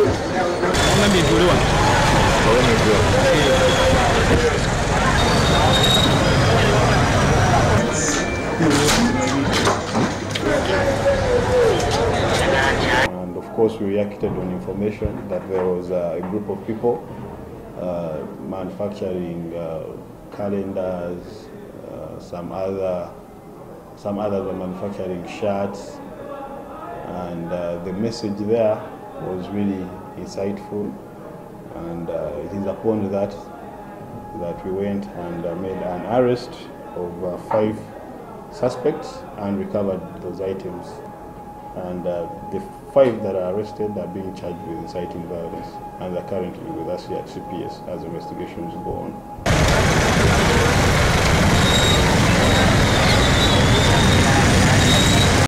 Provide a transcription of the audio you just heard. Only me blue one. Only blue. And of course, we reacted on information that there was a group of people manufacturing calendars, some others were manufacturing shirts, and the message there was really insightful, and it is upon that we went and made an arrest of 5 suspects and recovered those items, and the 5 that are arrested are being charged with inciting violence, and they are currently with us here at CPS as investigations go on.